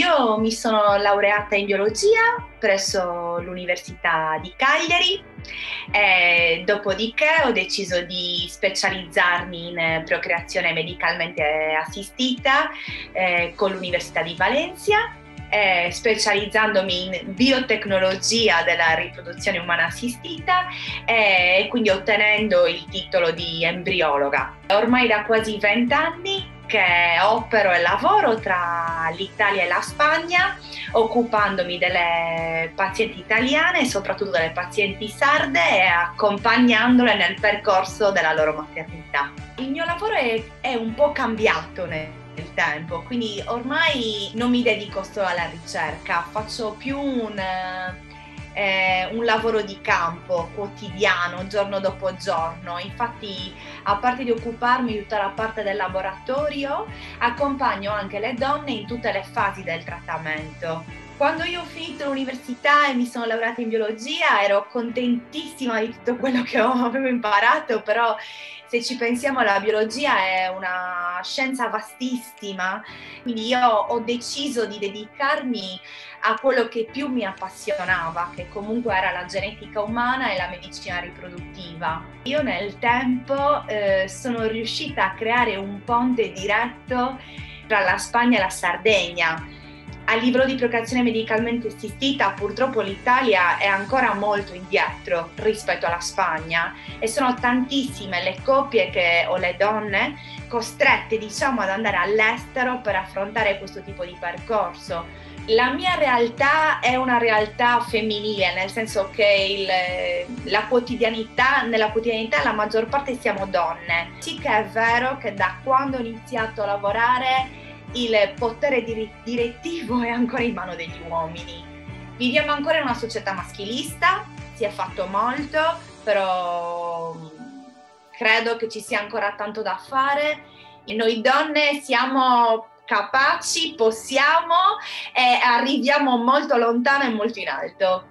Io mi sono laureata in biologia presso l'Università di Cagliari, dopodiché ho deciso di specializzarmi in procreazione medicalmente assistita con l'Università di Valencia, specializzandomi in biotecnologia della riproduzione umana assistita e quindi ottenendo il titolo di embriologa. Ormai da quasi 20 anni che opero e lavoro tra l'Italia e la Spagna, occupandomi delle pazienti italiane, soprattutto delle pazienti sarde, e accompagnandole nel percorso della loro maternità. Il mio lavoro è un po' cambiato nel tempo, quindi ormai non mi dedico solo alla ricerca, faccio più un lavoro di campo quotidiano, giorno dopo giorno. Infatti, a parte di occuparmi di tutta la parte del laboratorio, accompagno anche le donne in tutte le fasi del trattamento. Quando io ho finito l'università e mi sono laureata in biologia, ero contentissima di tutto quello che avevo imparato, però se ci pensiamo la biologia è una scienza vastissima, quindi io ho deciso di dedicarmi a quello che più mi appassionava, che comunque era la genetica umana e la medicina riproduttiva. Io nel tempo sono riuscita a creare un ponte diretto tra la Spagna e la Sardegna. A livello di procreazione medicalmente assistita, purtroppo l'Italia è ancora molto indietro rispetto alla Spagna e sono tantissime le coppie o le donne costrette, diciamo, ad andare all'estero per affrontare questo tipo di percorso. La mia realtà è una realtà femminile, nel senso che nella quotidianità la maggior parte siamo donne. Sì che è vero che da quando ho iniziato a lavorare il potere direttivo è ancora in mano degli uomini. Viviamo ancora in una società maschilista, si è fatto molto, però credo che ci sia ancora tanto da fare. E noi donne siamo capaci, possiamo e arriviamo molto lontano e molto in alto.